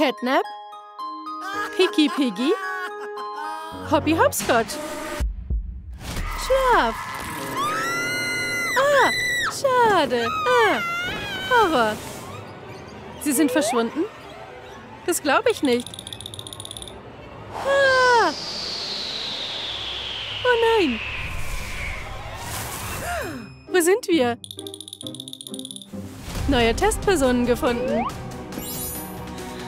Catnap, Picky Piggy, Hoppy Hopscotch. Schlaf! Ah, schade. Ah, Horror. Sie sind verschwunden? Das glaube ich nicht. Ah. Oh nein! Wo sind wir? Neue Testpersonen gefunden.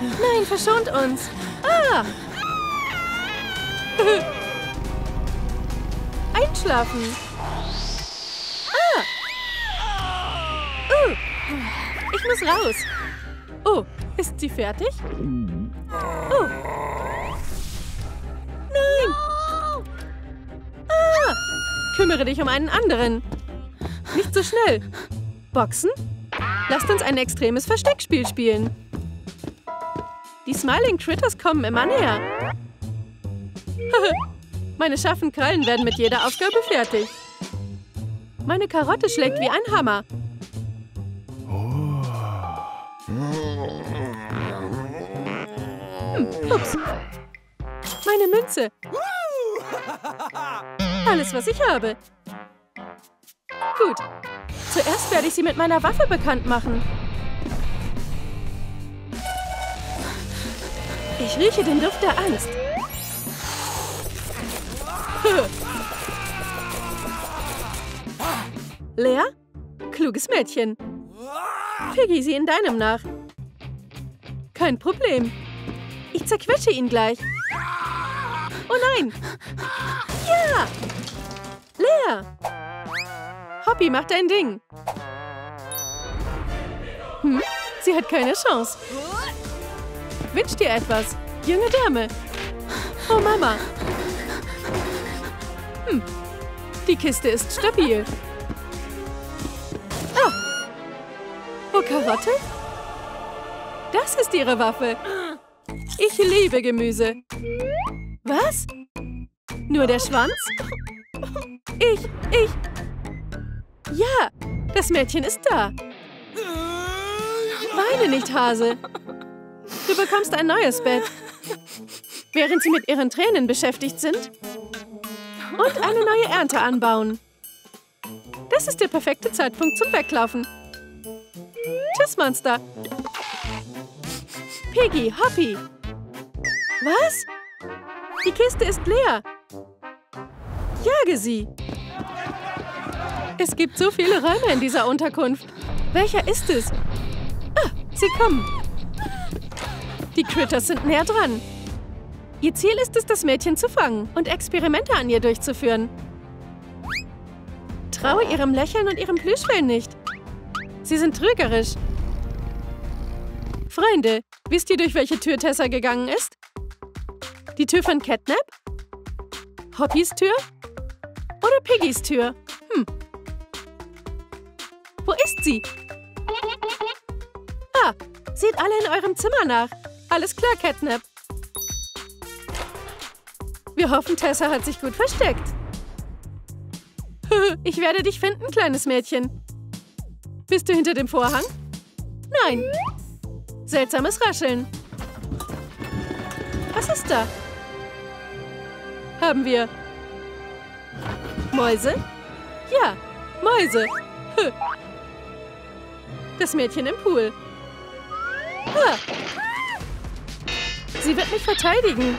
Nein, verschont uns. Ah! Einschlafen. Ah! Oh! Ich muss raus. Oh, ist sie fertig? Oh! Nein! Ah! Kümmere dich um einen anderen. Nicht so schnell. Boxen? Lasst uns ein extremes Versteckspiel spielen. Die Smiling Critters kommen immer näher. Meine scharfen Krallen werden mit jeder Aufgabe fertig. Meine Karotte schlägt wie ein Hammer. Ups. Meine Münze. Alles, was ich habe. Gut. Zuerst werde ich sie mit meiner Waffe bekannt machen. Ich rieche den Duft der Angst. Lea? Kluges Mädchen. Piggy, sieh in deinem nach. Kein Problem. Ich zerquetsche ihn gleich. Oh nein! Ja! Lea! Hoppy, mach dein Ding. Hm, sie hat keine Chance. Wünsch dir etwas, junge Dame. Oh, Mama. Hm, die Kiste ist stabil. Ah. Oh, Karotte? Das ist ihre Waffe. Ich liebe Gemüse. Was? Nur der Schwanz? Ich... Ja, das Mädchen ist da. Weine nicht, Hase. Du bekommst ein neues Bett. Während sie mit ihren Tränen beschäftigt sind. Und eine neue Ernte anbauen. Das ist der perfekte Zeitpunkt zum Weglaufen. Tschüss, Monster. Piggy, Hoppy. Was? Die Kiste ist leer. Jage sie. Es gibt so viele Räume in dieser Unterkunft. Welcher ist es? Ah, sie kommen. Die Critters sind näher dran. Ihr Ziel ist es, das Mädchen zu fangen und Experimente an ihr durchzuführen. Traue ihrem Lächeln und ihrem Plüschfell nicht. Sie sind trügerisch. Freunde, wisst ihr, durch welche Tür Tessa gegangen ist? Die Tür von Catnap? Hoppys Tür? Oder Piggys Tür? Hm. Wo ist sie? Ah, seht alle in eurem Zimmer nach. Alles klar, Catnap. Wir hoffen, Tessa hat sich gut versteckt. Ich werde dich finden, kleines Mädchen. Bist du hinter dem Vorhang? Nein. Seltsames Rascheln. Was ist da? Haben wir Mäuse? Ja, Mäuse. Das Mädchen im Pool. Ah. Sie wird mich verteidigen.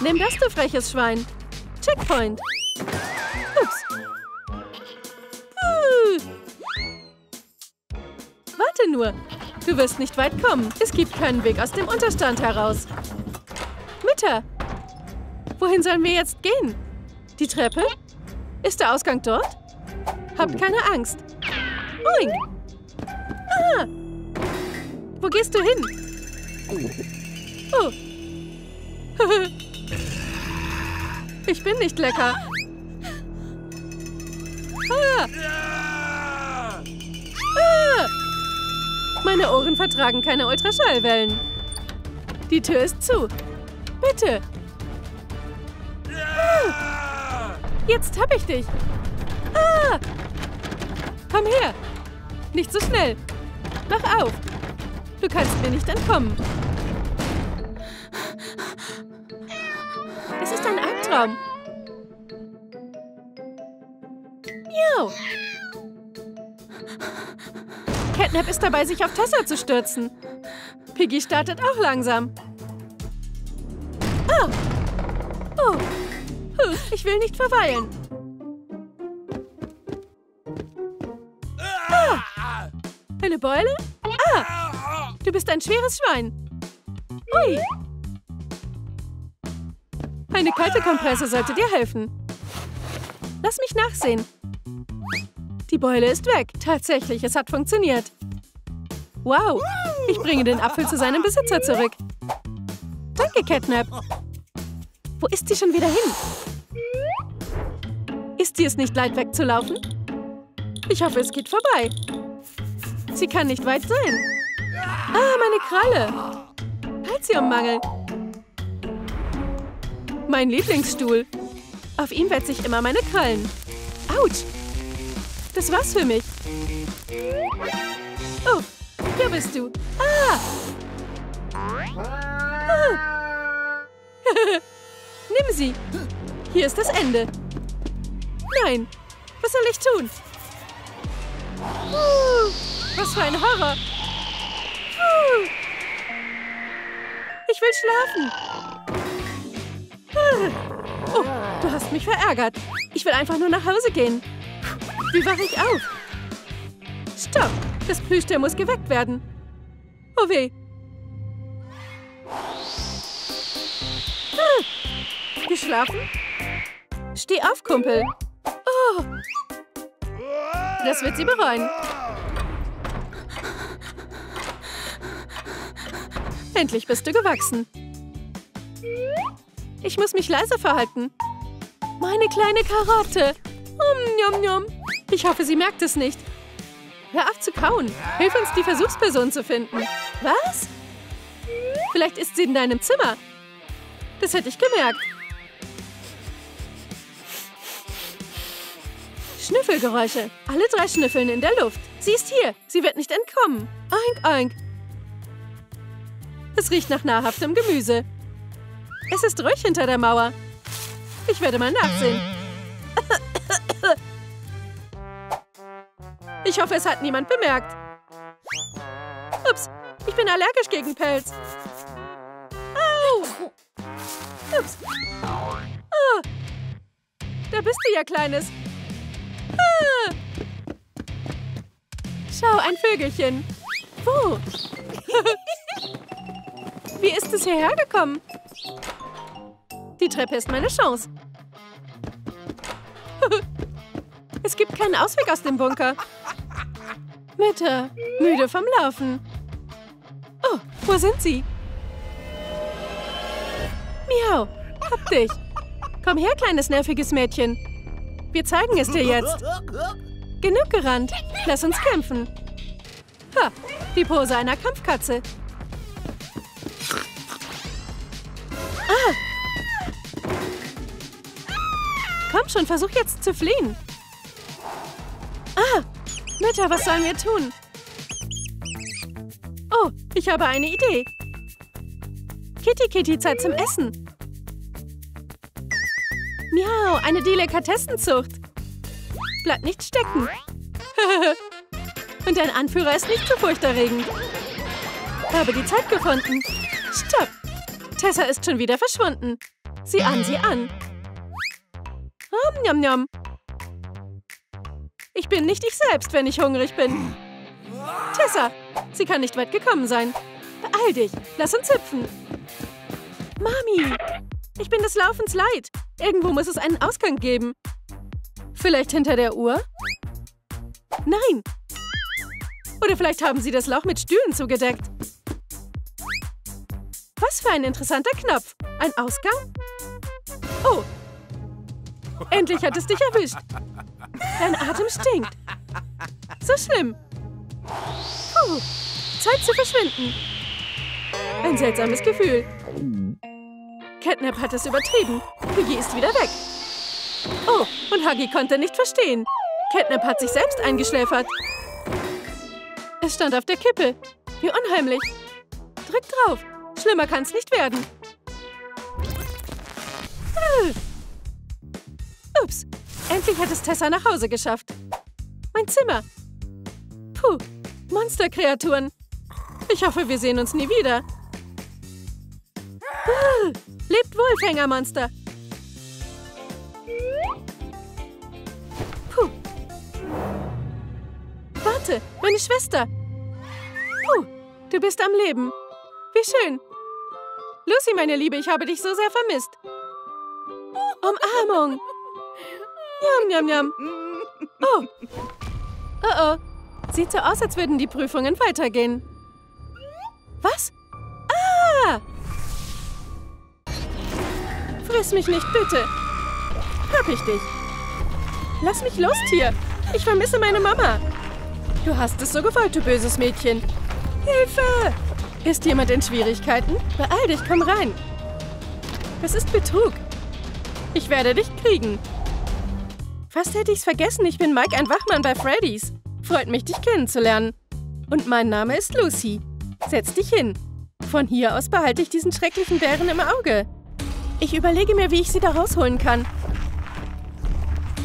Nimm das, du freches Schwein. Checkpoint. Ups. Warte nur. Du wirst nicht weit kommen. Es gibt keinen Weg aus dem Unterstand heraus. Mütter. Wohin sollen wir jetzt gehen? Die Treppe? Ist der Ausgang dort? Habt keine Angst. Oink. Ah. Wo gehst du hin? Oh. Ich bin nicht lecker. Ah. Ah. Meine Ohren vertragen keine Ultraschallwellen. Die Tür ist zu. Bitte. Ah. Jetzt hab ich dich. Ah. Komm her. Nicht so schnell. Mach auf. Du kannst mir nicht entkommen. Es ist ein Albtraum. Miau. Catnap ist dabei, sich auf Tessa zu stürzen. Piggy startet auch langsam. Oh. Oh. Ich will nicht verweilen. Ah. Eine Beule? Ah. Du bist ein schweres Schwein. Ui. Eine Kältekompresse sollte dir helfen. Lass mich nachsehen. Die Beule ist weg. Tatsächlich, es hat funktioniert. Wow, ich bringe den Apfel zu seinem Besitzer zurück. Danke, Catnap. Wo ist sie schon wieder hin? Ist sie es nicht leid, wegzulaufen? Ich hoffe, es geht vorbei. Sie kann nicht weit sein. Ah, meine Kralle. Kalziummangel. Mein Lieblingsstuhl. Auf ihm wetze ich immer meine Krallen. Autsch. Das war's für mich. Oh, hier bist du. Ah! Ah. Nimm sie. Hier ist das Ende. Nein. Was soll ich tun? Was für ein Horror. Ich will schlafen. Oh, du hast mich verärgert. Ich will einfach nur nach Hause gehen. Wie wache ich auf? Stopp! Das Plüschtier muss geweckt werden. Oh weh. Ah. Geschlafen? Steh auf, Kumpel. Oh. Das wird sie bereuen. Endlich bist du gewachsen. Ich muss mich leise verhalten. Meine kleine Karotte. Nom, nom. Ich hoffe, sie merkt es nicht. Hör auf zu kauen. Hilf uns, die Versuchsperson zu finden. Was? Vielleicht ist sie in deinem Zimmer. Das hätte ich gemerkt. Schnüffelgeräusche. Alle drei schnüffeln in der Luft. Sie ist hier. Sie wird nicht entkommen. Oink, oink. Es riecht nach nahrhaftem Gemüse. Es ist ruhig hinter der Mauer. Ich werde mal nachsehen. Ich hoffe, es hat niemand bemerkt. Ups, ich bin allergisch gegen Pelz. Au! Ups. Oh. Da bist du ja, Kleines. Ah. Schau, ein Vögelchen. Wo? Wie ist es hierher gekommen? Die Treppe ist meine Chance. Es gibt keinen Ausweg aus dem Bunker. Mütter, müde vom Laufen. Oh, wo sind sie? Miau, hab dich. Komm her, kleines nerviges Mädchen. Wir zeigen es dir jetzt. Genug gerannt, lass uns kämpfen. Ha, die Pose einer Kampfkatze. Ah! Komm schon, versuch jetzt zu fliehen. Ah, Mütter, was sollen wir tun? Oh, ich habe eine Idee. Kitty, Kitty, Zeit zum Essen. Miau, eine Delikatessenzucht. Bleib nicht stecken. Und dein Anführer ist nicht so furchterregend. Habe die Zeit gefunden. Stopp. Tessa ist schon wieder verschwunden. Sieh an, sieh an. Om, nom, nom. Ich bin nicht ich selbst, wenn ich hungrig bin. Tessa, sie kann nicht weit gekommen sein. Beeil dich, lass uns hüpfen. Mami, ich bin des Laufens leid. Irgendwo muss es einen Ausgang geben. Vielleicht hinter der Uhr? Nein. Oder vielleicht haben sie das Loch mit Stühlen zugedeckt. Was für ein interessanter Knopf. Ein Ausgang? Oh. Endlich hat es dich erwischt. Dein Atem stinkt. So schlimm. Puh, Zeit zu verschwinden. Ein seltsames Gefühl. Catnap hat es übertrieben. Piggy ist wieder weg. Oh, und Huggy konnte nicht verstehen. Catnap hat sich selbst eingeschläfert. Es stand auf der Kippe. Wie unheimlich. Drück drauf. Schlimmer kann's nicht werden. Ups. Endlich hat es Tessa nach Hause geschafft. Mein Zimmer. Puh. Monsterkreaturen. Ich hoffe, wir sehen uns nie wieder. Lebt wohl, Fängermonster. Puh. Warte, meine Schwester. Puh, du bist am Leben. Wie schön. Lucy, meine Liebe, ich habe dich so sehr vermisst. Umarmung. Njam, njam, njam. Oh. Oh, oh. Sieht so aus, als würden die Prüfungen weitergehen. Was? Ah! Friss mich nicht, bitte. Hab ich dich. Lass mich los, Tier. Ich vermisse meine Mama. Du hast es so gewollt, du böses Mädchen. Hilfe! Ist jemand in Schwierigkeiten? Beeil dich, komm rein. Das ist Betrug. Ich werde dich kriegen. Fast hätte ich's vergessen, ich bin Mike, ein Wachmann bei Freddy's. Freut mich, dich kennenzulernen. Und mein Name ist Lucy. Setz dich hin. Von hier aus behalte ich diesen schrecklichen Bären im Auge. Ich überlege mir, wie ich sie da rausholen kann.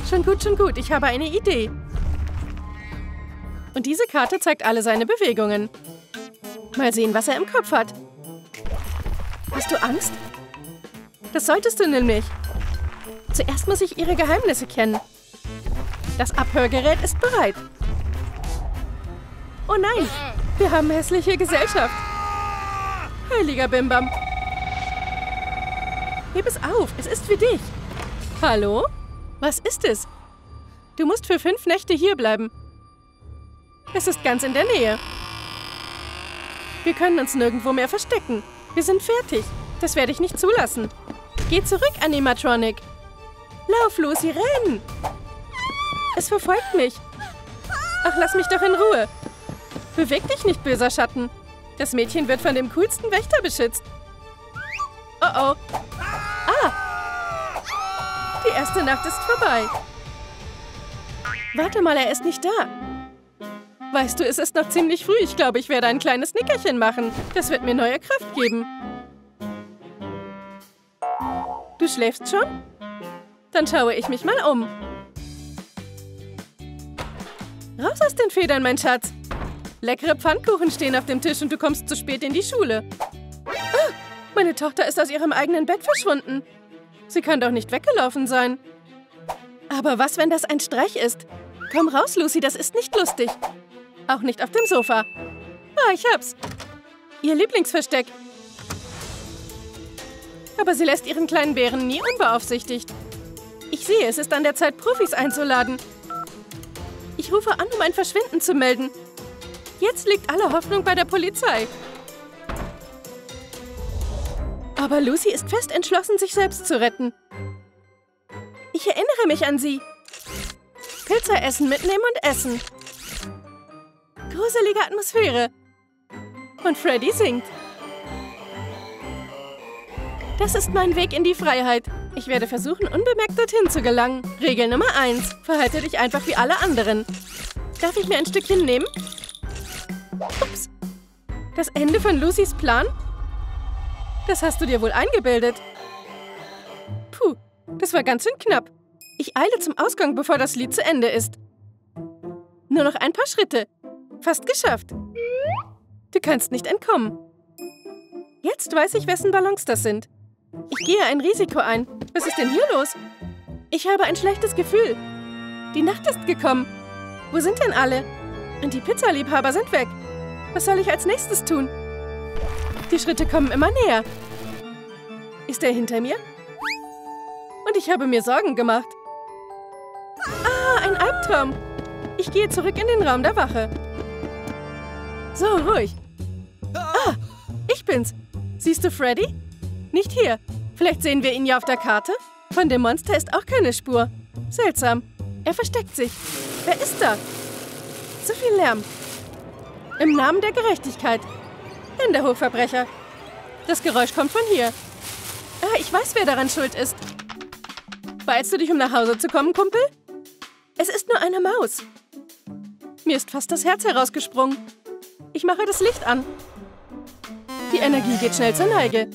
Schon gut, schon gut. Ich habe eine Idee. Und diese Karte zeigt alle seine Bewegungen. Mal sehen, was er im Kopf hat. Hast du Angst? Das solltest du nämlich. Zuerst muss ich ihre Geheimnisse kennen. Das Abhörgerät ist bereit. Oh nein, wir haben hässliche Gesellschaft. Heiliger Bimbam. Heb es auf, es ist für dich. Hallo? Was ist es? Du musst für 5 Nächte hierbleiben. Es ist ganz in der Nähe. Wir können uns nirgendwo mehr verstecken. Wir sind fertig. Das werde ich nicht zulassen. Geh zurück, Animatronic. Lauf, Lucy, renn! Es verfolgt mich. Ach, lass mich doch in Ruhe. Beweg dich nicht, böser Schatten. Das Mädchen wird von dem coolsten Wächter beschützt. Oh, oh. Ah! Die erste Nacht ist vorbei. Warte mal, er ist nicht da. Weißt du, es ist noch ziemlich früh. Ich glaube, ich werde ein kleines Nickerchen machen. Das wird mir neue Kraft geben. Du schläfst schon? Dann schaue ich mich mal um. Raus aus den Federn, mein Schatz. Leckere Pfannkuchen stehen auf dem Tisch und du kommst zu spät in die Schule. Ah, meine Tochter ist aus ihrem eigenen Bett verschwunden. Sie kann doch nicht weggelaufen sein. Aber was, wenn das ein Streich ist? Komm raus, Lucy, das ist nicht lustig. Auch nicht auf dem Sofa. Ah, ich hab's. Ihr Lieblingsversteck. Aber sie lässt ihren kleinen Bären nie unbeaufsichtigt. Ich sehe, es ist an der Zeit, Profis einzuladen. Ich rufe an, um ein Verschwinden zu melden. Jetzt liegt alle Hoffnung bei der Polizei. Aber Lucy ist fest entschlossen, sich selbst zu retten. Ich erinnere mich an sie. Pizza essen, mitnehmen und essen. Gruselige Atmosphäre. Und Freddy singt. Das ist mein Weg in die Freiheit. Ich werde versuchen, unbemerkt dorthin zu gelangen. Regel Nummer 1. Verhalte dich einfach wie alle anderen. Darf ich mir ein Stückchen nehmen? Ups. Das Ende von Lucys Plan? Das hast du dir wohl eingebildet. Puh, das war ganz schön knapp. Ich eile zum Ausgang, bevor das Lied zu Ende ist. Nur noch ein paar Schritte. Fast geschafft. Du kannst nicht entkommen. Jetzt weiß ich, wessen Ballons das sind. Ich gehe ein Risiko ein. Was ist denn hier los? Ich habe ein schlechtes Gefühl. Die Nacht ist gekommen. Wo sind denn alle? Und die Pizzaliebhaber sind weg. Was soll ich als nächstes tun? Die Schritte kommen immer näher. Ist er hinter mir? Und ich habe mir Sorgen gemacht. Ah, ein Albtraum. Ich gehe zurück in den Raum der Wache. So, ruhig. Ah, ich bin's. Siehst du Freddy? Nicht hier. Vielleicht sehen wir ihn ja auf der Karte. Von dem Monster ist auch keine Spur. Seltsam. Er versteckt sich. Wer ist da? Zu viel Lärm. Im Namen der Gerechtigkeit. Hände hoch, Verbrecher. Das Geräusch kommt von hier. Ah, ich weiß, wer daran schuld ist. Beeilst du dich, um nach Hause zu kommen, Kumpel? Es ist nur eine Maus. Mir ist fast das Herz herausgesprungen. Ich mache das Licht an. Die Energie geht schnell zur Neige.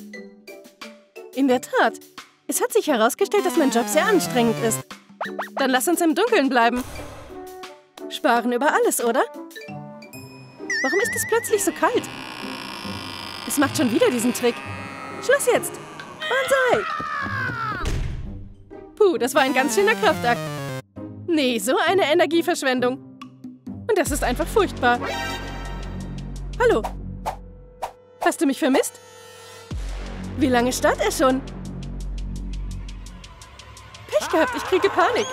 In der Tat. Es hat sich herausgestellt, dass mein Job sehr anstrengend ist. Dann lass uns im Dunkeln bleiben. Sparen über alles, oder? Warum ist es plötzlich so kalt? Es macht schon wieder diesen Trick. Schluss jetzt! Banzai! Puh, das war ein ganz schöner Kraftakt. Nee, so eine Energieverschwendung. Und das ist einfach furchtbar. Hallo. Hast du mich vermisst? Wie lange starrt er schon? Pech gehabt, ich kriege Panik.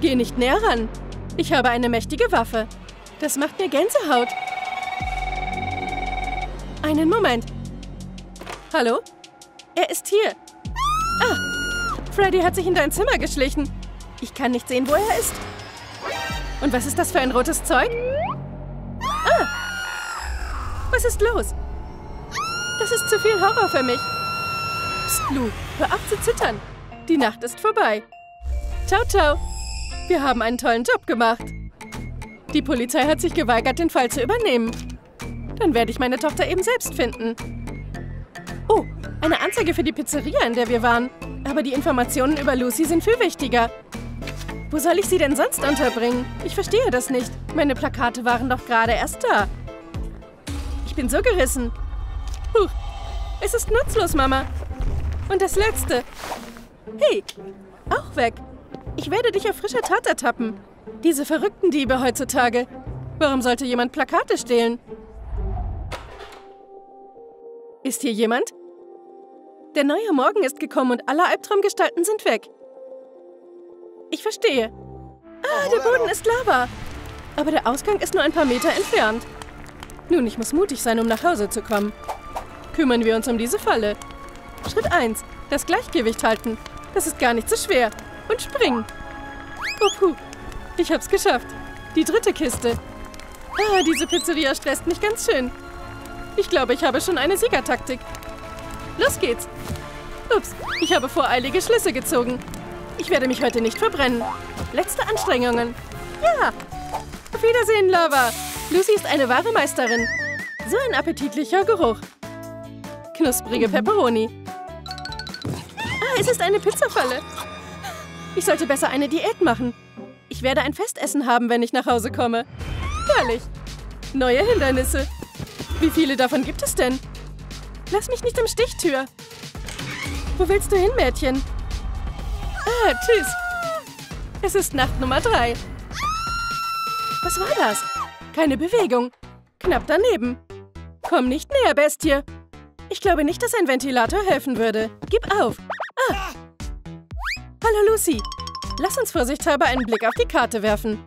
Geh nicht näher ran. Ich habe eine mächtige Waffe. Das macht mir Gänsehaut. Einen Moment. Hallo? Er ist hier. Ah, Freddy hat sich in dein Zimmer geschlichen. Ich kann nicht sehen, wo er ist. Und was ist das für ein rotes Zeug? Ah, was ist los? Das ist zu viel Horror für mich. Psst, Lu, hör auf zu zittern. Die Nacht ist vorbei. Ciao, ciao. Wir haben einen tollen Job gemacht. Die Polizei hat sich geweigert, den Fall zu übernehmen. Dann werde ich meine Tochter eben selbst finden. Oh, eine Anzeige für die Pizzeria, in der wir waren. Aber die Informationen über Lucy sind viel wichtiger. Wo soll ich sie denn sonst unterbringen? Ich verstehe das nicht. Meine Plakate waren doch gerade erst da. Ich bin so gerissen. Huch, es ist nutzlos, Mama. Und das Letzte. Hey, auch weg. Ich werde dich auf frischer Tat ertappen. Diese verrückten Diebe heutzutage. Warum sollte jemand Plakate stehlen? Ist hier jemand? Der neue Morgen ist gekommen und alle Albtraumgestalten sind weg. Ich verstehe. Ah, der Boden ist Lava. Aber der Ausgang ist nur ein paar Meter entfernt. Nun, ich muss mutig sein, um nach Hause zu kommen. Kümmern wir uns um diese Falle. Schritt 1. Das Gleichgewicht halten. Das ist gar nicht so schwer. Und springen. Oh, puh. Ich hab's geschafft. Die dritte Kiste. Ah, diese Pizzeria stresst mich ganz schön. Ich glaube, ich habe schon eine Siegertaktik. Los geht's. Ups, ich habe voreilige Schlüsse gezogen. Ich werde mich heute nicht verbrennen. Letzte Anstrengungen. Ja. Auf Wiedersehen, Lava. Lucy ist eine wahre Meisterin. So ein appetitlicher Geruch. Knusprige Pepperoni. Ah, es ist eine Pizzafalle. Ich sollte besser eine Diät machen. Ich werde ein Festessen haben, wenn ich nach Hause komme. Herrlich. Neue Hindernisse. Wie viele davon gibt es denn? Lass mich nicht im Stich, Tür. Wo willst du hin, Mädchen? Ah, tschüss. Es ist Nacht Nummer 3. Was war das? Keine Bewegung. Knapp daneben. Komm nicht näher, Bestie. Ich glaube nicht, dass ein Ventilator helfen würde. Gib auf. Ah. Hallo, Lucy. Lass uns vorsichtshalber einen Blick auf die Karte werfen.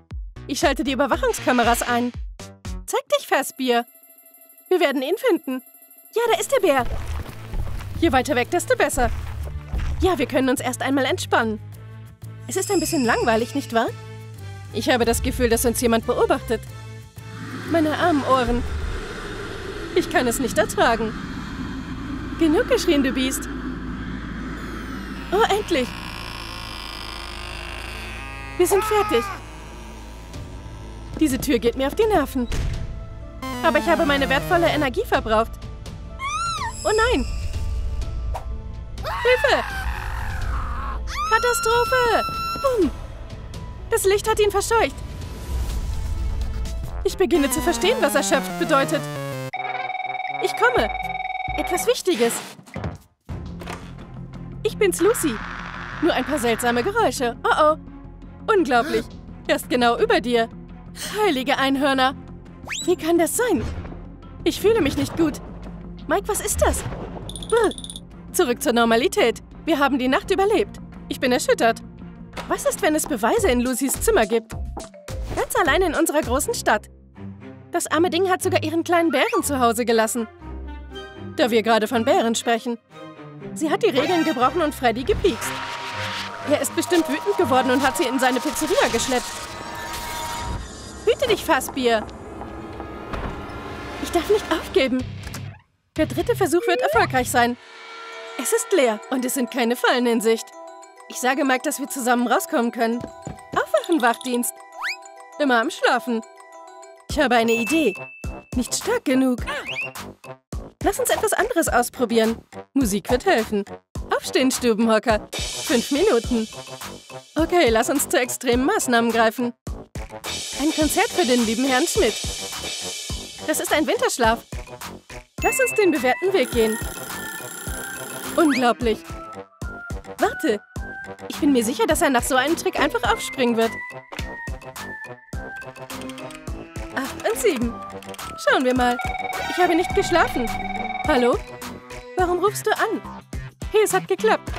Ich schalte die Überwachungskameras ein. Zeig dich, Fassbier. Wir werden ihn finden. Ja, da ist der Bär. Je weiter weg, desto besser. Ja, wir können uns erst einmal entspannen. Es ist ein bisschen langweilig, nicht wahr? Ich habe das Gefühl, dass uns jemand beobachtet. Meine armen Ohren. Ich kann es nicht ertragen. Genug geschrien, du Biest. Oh, endlich. Wir sind fertig. Diese Tür geht mir auf die Nerven. Aber ich habe meine wertvolle Energie verbraucht. Oh nein! Hilfe! Katastrophe! Bumm! Das Licht hat ihn verscheucht. Ich beginne zu verstehen, was erschöpft bedeutet. Ich komme. Etwas Wichtiges. Ich bin's, Lucy. Nur ein paar seltsame Geräusche. Oh oh. Unglaublich. Er ist genau über dir. Heilige Einhörner. Wie kann das sein? Ich fühle mich nicht gut. Mike, was ist das? Brr. Zurück zur Normalität. Wir haben die Nacht überlebt. Ich bin erschüttert. Was ist, wenn es Beweise in Lucys Zimmer gibt? Ganz allein in unserer großen Stadt. Das arme Ding hat sogar ihren kleinen Bären zu Hause gelassen. Da wir gerade von Bären sprechen. Sie hat die Regeln gebrochen und Freddy gepiekst. Er ist bestimmt wütend geworden und hat sie in seine Pizzeria geschleppt. Hüte dich, Fassbier! Ich darf nicht aufgeben. Der dritte Versuch wird erfolgreich sein. Es ist leer und es sind keine Fallen in Sicht. Ich sage Mike, dass wir zusammen rauskommen können. Aufwachen, Wachdienst. Immer am Schlafen. Ich habe eine Idee. Nicht stark genug. Lass uns etwas anderes ausprobieren. Musik wird helfen. Aufstehen, Stubenhocker. 5 Minuten. Okay, lass uns zu extremen Maßnahmen greifen. Ein Konzert für den lieben Herrn Schmidt. Das ist ein Winterschlaf. Lass uns den bewährten Weg gehen. Unglaublich. Warte. Ich bin mir sicher, dass er nach so einem Trick einfach aufspringen wird. 8 und 7. Schauen wir mal. Ich habe nicht geschlafen. Hallo? Warum rufst du an? Hey, es hat geklappt.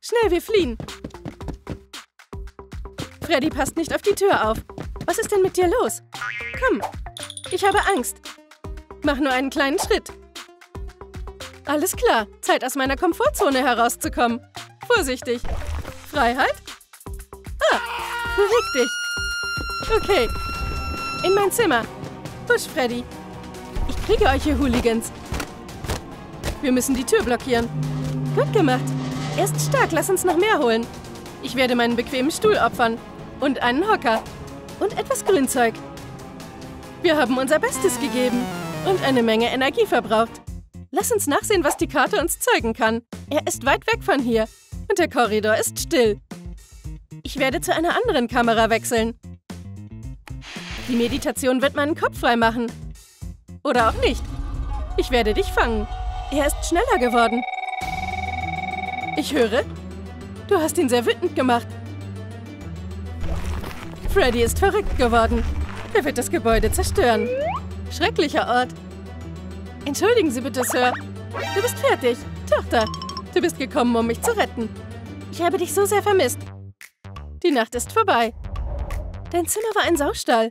Schnell, wir fliehen. Freddy passt nicht auf die Tür auf. Was ist denn mit dir los? Komm, ich habe Angst. Mach nur einen kleinen Schritt. Alles klar, Zeit aus meiner Komfortzone herauszukommen. Vorsichtig. Freiheit? Ah, beweg dich. Okay. In mein Zimmer. Husch, Freddy. Ich kriege euch, ihr Hooligans. Wir müssen die Tür blockieren. Gut gemacht. Er ist stark, lass uns noch mehr holen. Ich werde meinen bequemen Stuhl opfern. Und einen Hocker. Und etwas Grünzeug. Wir haben unser Bestes gegeben. Und eine Menge Energie verbraucht. Lass uns nachsehen, was die Karte uns zeigen kann. Er ist weit weg von hier. Und der Korridor ist still. Ich werde zu einer anderen Kamera wechseln. Die Meditation wird meinen Kopf frei machen. Oder auch nicht. Ich werde dich fangen. Er ist schneller geworden. Ich höre, du hast ihn sehr wütend gemacht. Freddy ist verrückt geworden. Er wird das Gebäude zerstören. Schrecklicher Ort. Entschuldigen Sie bitte, Sir. Du bist fertig. Tochter, du bist gekommen, um mich zu retten. Ich habe dich so sehr vermisst. Die Nacht ist vorbei. Dein Zimmer war ein Saustall.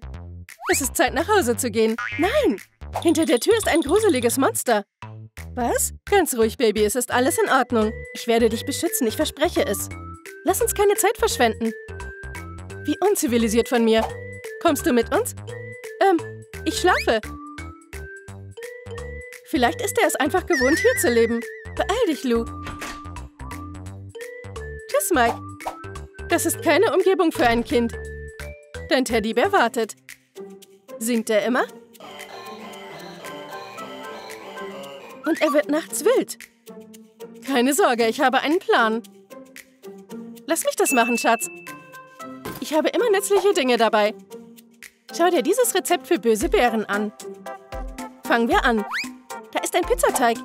Es ist Zeit, nach Hause zu gehen. Nein! Hinter der Tür ist ein gruseliges Monster. Was? Ganz ruhig, Baby. Es ist alles in Ordnung. Ich werde dich beschützen. Ich verspreche es. Lass uns keine Zeit verschwenden. Wie unzivilisiert von mir. Kommst du mit uns? Ich schlafe. Vielleicht ist er es einfach gewohnt, hier zu leben. Beeil dich, Lou. Tschüss, Mike. Das ist keine Umgebung für ein Kind. Dein Teddybär wartet. Singt er immer? Und er wird nachts wild. Keine Sorge, ich habe einen Plan. Lass mich das machen, Schatz. Ich habe immer nützliche Dinge dabei. Schau dir dieses Rezept für böse Bären an. Fangen wir an. Da ist ein Pizzateig.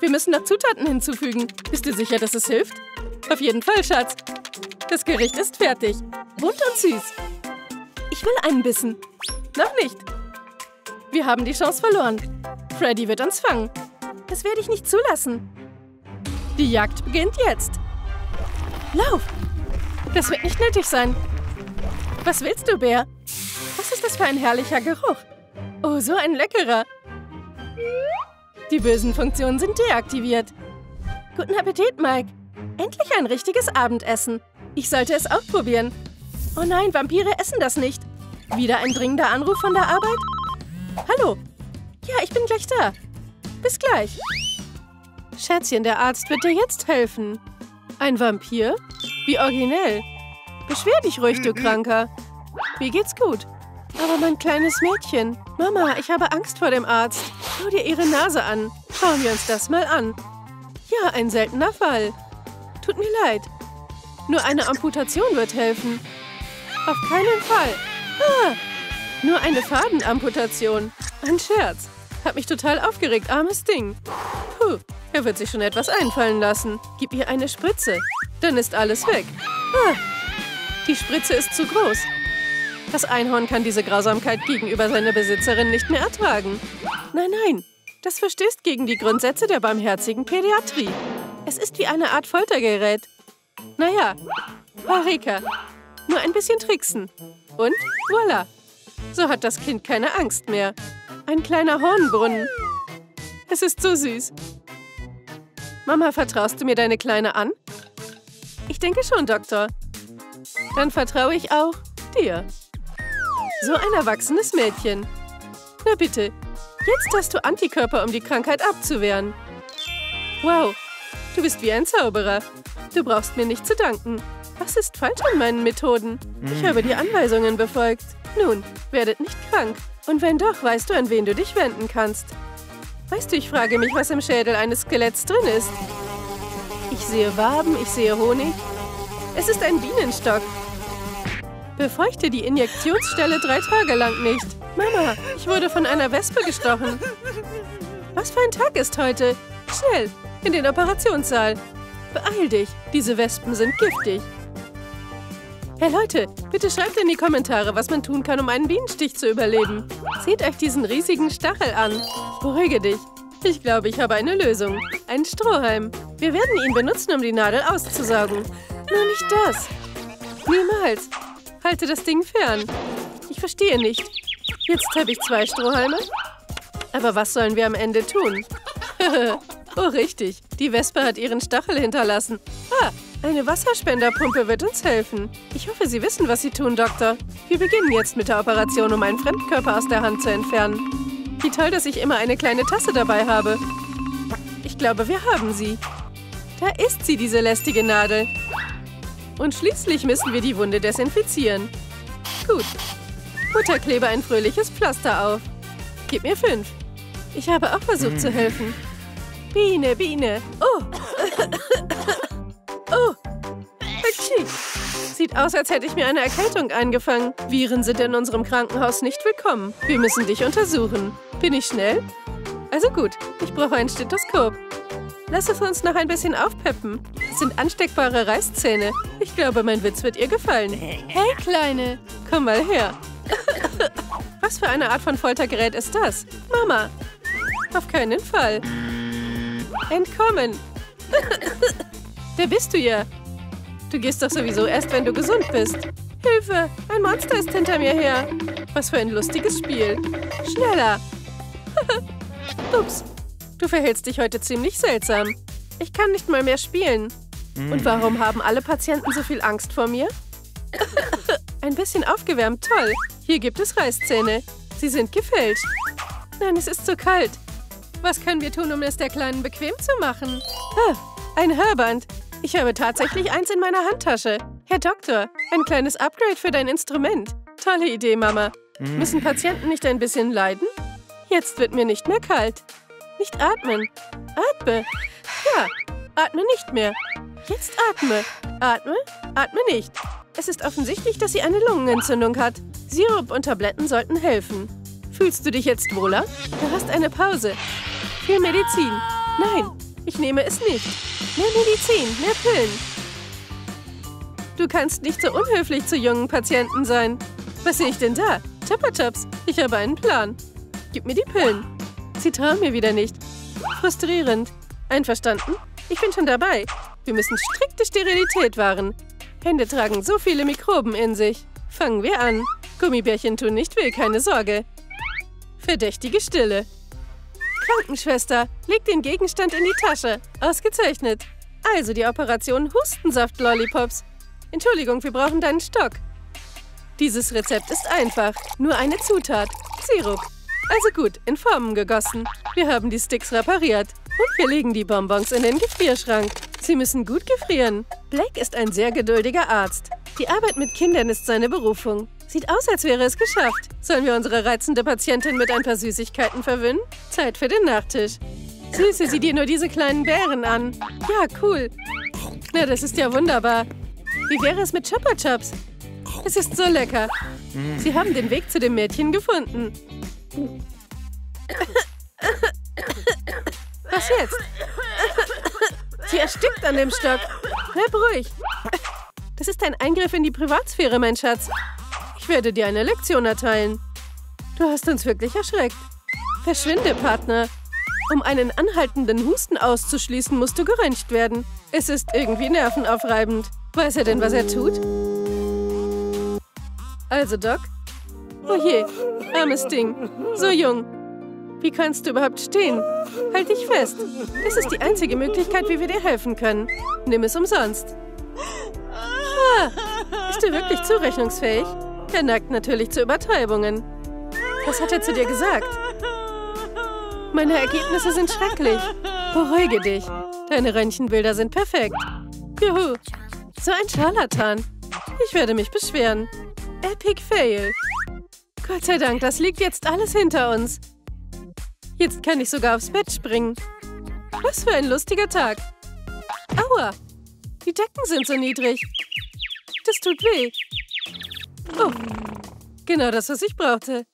Wir müssen noch Zutaten hinzufügen. Bist du sicher, dass es hilft? Auf jeden Fall, Schatz. Das Gericht ist fertig. Bunt und süß. Ich will einen Bissen. Noch nicht. Wir haben die Chance verloren. Freddy wird uns fangen. Das werde ich nicht zulassen. Die Jagd beginnt jetzt. Lauf! Das wird nicht nötig sein. Was willst du, Bär? Was ist das für ein herrlicher Geruch? Oh, so ein leckerer. Die bösen Funktionen sind deaktiviert. Guten Appetit, Mike. Endlich ein richtiges Abendessen. Ich sollte es auch probieren. Oh nein, Vampire essen das nicht. Wieder ein dringender Anruf von der Arbeit? Hallo? Ja, ich bin gleich da. Bis gleich. Schätzchen, der Arzt wird dir jetzt helfen. Ein Vampir? Wie originell. Beschwer dich ruhig, du Kranker. Mir geht's gut. Aber mein kleines Mädchen. Mama, ich habe Angst vor dem Arzt. Schau dir ihre Nase an. Schauen wir uns das mal an. Ja, ein seltener Fall. Tut mir leid. Nur eine Amputation wird helfen. Auf keinen Fall. Ah, nur eine Fadenamputation. Ein Scherz. Hat mich total aufgeregt, armes Ding. Puh, er wird sich schon etwas einfallen lassen. Gib ihr eine Spritze. Dann ist alles weg. Ah, die Spritze ist zu groß. Das Einhorn kann diese Grausamkeit gegenüber seiner Besitzerin nicht mehr ertragen. Nein, nein, das verstößt gegen die Grundsätze der barmherzigen Pädiatrie. Es ist wie eine Art Foltergerät. Naja, Marika. Nur ein bisschen tricksen. Und voilà. So hat das Kind keine Angst mehr. Ein kleiner Hornbrunnen. Es ist so süß. Mama, vertraust du mir deine Kleine an? Ich denke schon, Doktor. Dann vertraue ich auch dir. So ein erwachsenes Mädchen. Na bitte, jetzt hast du Antikörper, um die Krankheit abzuwehren. Wow, du bist wie ein Zauberer. Du brauchst mir nicht zu danken. Was ist falsch an meinen Methoden? Ich habe die Anweisungen befolgt. Nun, werdet nicht krank. Und wenn doch, weißt du, an wen du dich wenden kannst. Weißt du, ich frage mich, was im Schädel eines Skeletts drin ist. Ich sehe Waben, ich sehe Honig. Es ist ein Bienenstock. Befeuchte die Injektionsstelle 3 Tage lang nicht. Mama, ich wurde von einer Wespe gestochen. Was für ein Tag ist heute? Schnell, in den Operationssaal. Beeil dich, diese Wespen sind giftig. Hey Leute, bitte schreibt in die Kommentare, was man tun kann, um einen Bienenstich zu überleben. Seht euch diesen riesigen Stachel an. Beruhige dich. Ich glaube, ich habe eine Lösung. Ein Strohhalm. Wir werden ihn benutzen, um die Nadel auszusaugen. Nur nicht das. Niemals. Halte das Ding fern. Ich verstehe nicht. Jetzt habe ich 2 Strohhalme. Aber was sollen wir am Ende tun? Oh, richtig. Die Wespe hat ihren Stachel hinterlassen. Ah, eine Wasserspenderpumpe wird uns helfen. Ich hoffe, Sie wissen, was Sie tun, Doktor. Wir beginnen jetzt mit der Operation, um einen Fremdkörper aus der Hand zu entfernen. Wie toll, dass ich immer eine kleine Tasse dabei habe. Ich glaube, wir haben sie. Da ist sie, diese lästige Nadel. Und schließlich müssen wir die Wunde desinfizieren. Gut. Butterklebe ein fröhliches Pflaster auf. Gib mir 5. Ich habe auch versucht zu helfen. Biene, Biene. Oh. Oh. Achi. Sieht aus, als hätte ich mir eine Erkältung eingefangen. Viren sind in unserem Krankenhaus nicht willkommen. Wir müssen dich untersuchen. Bin ich schnell? Also gut, ich brauche ein Stethoskop. Lass es uns noch ein bisschen aufpeppen. Es sind ansteckbare Reißzähne. Ich glaube, mein Witz wird ihr gefallen. Hey, Kleine, komm mal her. Was für eine Art von Foltergerät ist das? Mama, auf keinen Fall. Entkommen. Da bist du ja. Du gehst doch sowieso erst, wenn du gesund bist. Hilfe, ein Monster ist hinter mir her. Was für ein lustiges Spiel. Schneller. Ups. Du verhältst dich heute ziemlich seltsam. Ich kann nicht mal mehr spielen. Und warum haben alle Patienten so viel Angst vor mir? Ein bisschen aufgewärmt, toll. Hier gibt es Reißzähne. Sie sind gefälscht. Nein, es ist so kalt. Was können wir tun, um es der Kleinen bequem zu machen? Ah, ein Hörband. Ich habe tatsächlich eins in meiner Handtasche. Herr Doktor, ein kleines Upgrade für dein Instrument. Tolle Idee, Mama. Müssen Patienten nicht ein bisschen leiden? Jetzt wird mir nicht mehr kalt. Nicht atmen. Atme. Ja, atme nicht mehr. Jetzt atme. Atme, atme nicht. Es ist offensichtlich, dass sie eine Lungenentzündung hat. Sirup und Tabletten sollten helfen. Fühlst du dich jetzt wohler? Du hast eine Pause. Viel Medizin. Nein, ich nehme es nicht. Mehr Medizin, mehr Pillen. Du kannst nicht so unhöflich zu jungen Patienten sein. Was sehe ich denn da? Tippertops. Ich habe einen Plan. Gib mir die Pillen. Sie trauen mir wieder nicht. Frustrierend. Einverstanden? Ich bin schon dabei. Wir müssen strikte Sterilität wahren. Hände tragen so viele Mikroben in sich. Fangen wir an. Gummibärchen tun nicht weh, keine Sorge. Verdächtige Stille. Krankenschwester, leg den Gegenstand in die Tasche. Ausgezeichnet. Also die Operation Hustensaft-Lollipops. Entschuldigung, wir brauchen deinen Stock. Dieses Rezept ist einfach. Nur eine Zutat. Sirup. Also gut, in Formen gegossen. Wir haben die Sticks repariert. Und wir legen die Bonbons in den Gefrierschrank. Sie müssen gut gefrieren. Blake ist ein sehr geduldiger Arzt. Die Arbeit mit Kindern ist seine Berufung. Sieht aus, als wäre es geschafft. Sollen wir unsere reizende Patientin mit ein paar Süßigkeiten verwöhnen? Zeit für den Nachtisch. Süße, sieh dir nur diese kleinen Bären an. Ja, cool. Na, das ist ja wunderbar. Wie wäre es mit Chupa Chups? Es ist so lecker. Sie haben den Weg zu dem Mädchen gefunden. Was jetzt? Sie erstickt an dem Stock. Bleib ruhig. Das ist ein Eingriff in die Privatsphäre, mein Schatz. Ich werde dir eine Lektion erteilen. Du hast uns wirklich erschreckt. Verschwinde, Partner. Um einen anhaltenden Husten auszuschließen, musst du geröntgt werden. Es ist irgendwie nervenaufreibend. Weiß er denn, was er tut? Also, Doc? Oh je, armes Ding. So jung. Wie kannst du überhaupt stehen? Halt dich fest. Das ist die einzige Möglichkeit, wie wir dir helfen können. Nimm es umsonst. Ah, bist du wirklich zurechnungsfähig? Er neigt natürlich zu Übertreibungen. Was hat er zu dir gesagt? Meine Ergebnisse sind schrecklich. Beruhige dich. Deine Röntgenbilder sind perfekt. Juhu. So ein Scharlatan. Ich werde mich beschweren. Epic Fail. Gott sei Dank, das liegt jetzt alles hinter uns. Jetzt kann ich sogar aufs Bett springen. Was für ein lustiger Tag. Aua, die Decken sind so niedrig. Das tut weh. Oh, genau das, was ich brauchte.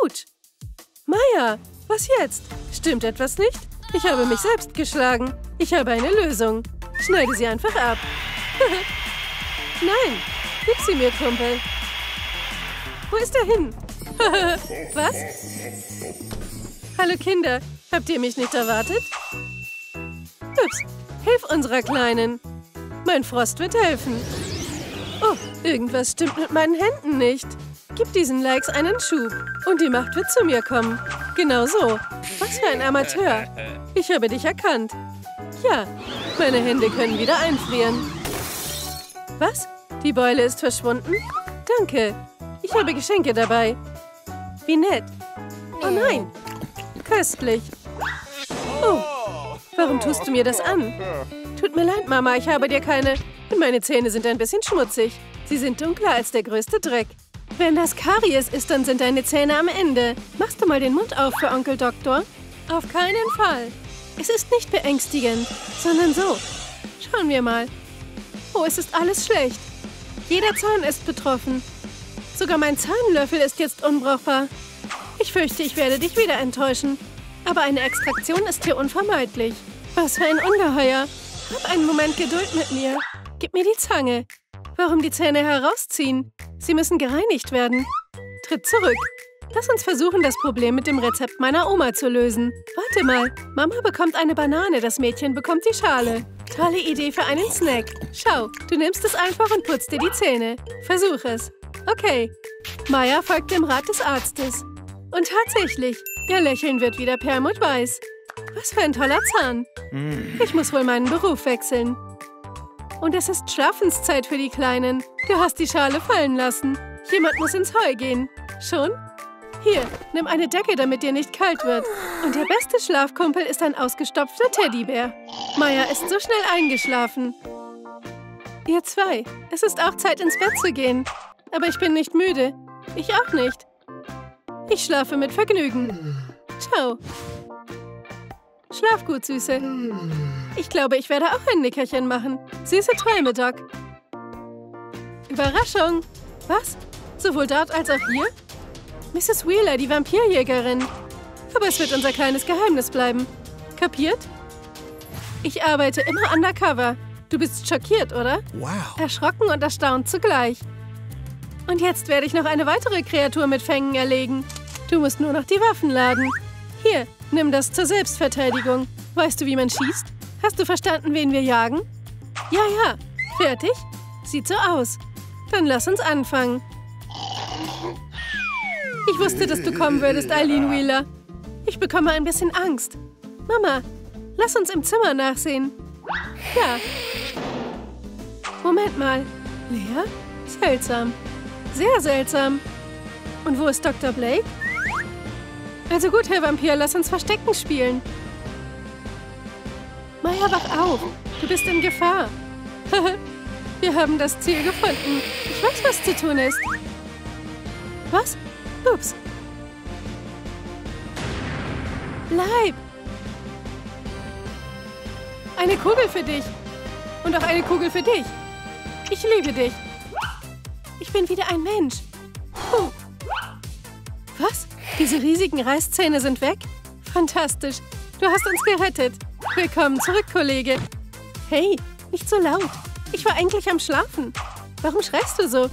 Autsch. Maya, was jetzt? Stimmt etwas nicht? Ich habe mich selbst geschlagen. Ich habe eine Lösung. Schneide sie einfach ab. Nein, gib sie mir, Kumpel. Wo ist er hin? Was? Hallo Kinder, habt ihr mich nicht erwartet? Ups, hilf unserer Kleinen. Mein Frost wird helfen. Oh, irgendwas stimmt mit meinen Händen nicht. Gib diesen Likes einen Schub und die Macht wird zu mir kommen. Genau so. Was für ein Amateur. Ich habe dich erkannt. Ja, meine Hände können wieder einfrieren. Was? Die Beule ist verschwunden? Danke. Ich habe Geschenke dabei. Wie nett. Oh nein. Köstlich. Oh, warum tust du mir das an? Tut mir leid, Mama, ich habe dir keine... Meine Zähne sind ein bisschen schmutzig. Sie sind dunkler als der größte Dreck. Wenn das Karies ist, dann sind deine Zähne am Ende. Machst du mal den Mund auf für Onkel Doktor? Auf keinen Fall. Es ist nicht beängstigend, sondern so. Schauen wir mal. Oh, es ist alles schlecht. Jeder Zahn ist betroffen. Sogar mein Zahnlöffel ist jetzt unbrauchbar. Ich fürchte, ich werde dich wieder enttäuschen. Aber eine Extraktion ist hier unvermeidlich. Was für ein Ungeheuer. Hab einen Moment Geduld mit mir. Gib mir die Zange. Warum die Zähne herausziehen? Sie müssen gereinigt werden. Tritt zurück. Lass uns versuchen, das Problem mit dem Rezept meiner Oma zu lösen. Warte mal. Mama bekommt eine Banane, das Mädchen bekommt die Schale. Tolle Idee für einen Snack. Schau, du nimmst es einfach und putzt dir die Zähne. Versuch es. Okay. Maya folgt dem Rat des Arztes. Und tatsächlich, ihr Lächeln wird wieder perlmutweiß. Was für ein toller Zahn. Ich muss wohl meinen Beruf wechseln. Und es ist Schlafenszeit für die Kleinen. Du hast die Schale fallen lassen. Jemand muss ins Heu gehen. Schon? Hier, nimm eine Decke, damit dir nicht kalt wird. Und der beste Schlafkumpel ist ein ausgestopfter Teddybär. Maya ist so schnell eingeschlafen. Ihr zwei, es ist auch Zeit, ins Bett zu gehen. Aber ich bin nicht müde. Ich auch nicht. Ich schlafe mit Vergnügen. Ciao. Schlaf gut, Süße. Ich glaube, ich werde auch ein Nickerchen machen. Süße Träume, Doc. Überraschung. Was? Sowohl dort als auch hier? Mrs. Wheeler, die Vampirjägerin. Aber es wird unser kleines Geheimnis bleiben. Kapiert? Ich arbeite immer undercover. Du bist schockiert, oder? Wow. Erschrocken und erstaunt zugleich. Und jetzt werde ich noch eine weitere Kreatur mit Fängen erlegen. Du musst nur noch die Waffen laden. Hier, nimm das zur Selbstverteidigung. Weißt du, wie man schießt? Hast du verstanden, wen wir jagen? Ja, ja. Fertig? Sieht so aus. Dann lass uns anfangen. Ich wusste, dass du kommen würdest, Eileen Wheeler. Ich bekomme ein bisschen Angst. Mama, lass uns im Zimmer nachsehen. Ja. Moment mal. Leer? Seltsam. Sehr seltsam. Und wo ist Dr. Blake? Also gut, Herr Vampir, lass uns Verstecken spielen. Maya, wach auf. Du bist in Gefahr. Wir haben das Ziel gefunden. Ich weiß, was zu tun ist. Was? Ups. Bleib. Eine Kugel für dich. Und auch eine Kugel für dich. Ich liebe dich. Ich bin wieder ein Mensch. Puh. Was? Diese riesigen Reißzähne sind weg? Fantastisch. Du hast uns gerettet. Willkommen zurück, Kollege. Hey, nicht so laut. Ich war eigentlich am Schlafen. Warum schreist du so?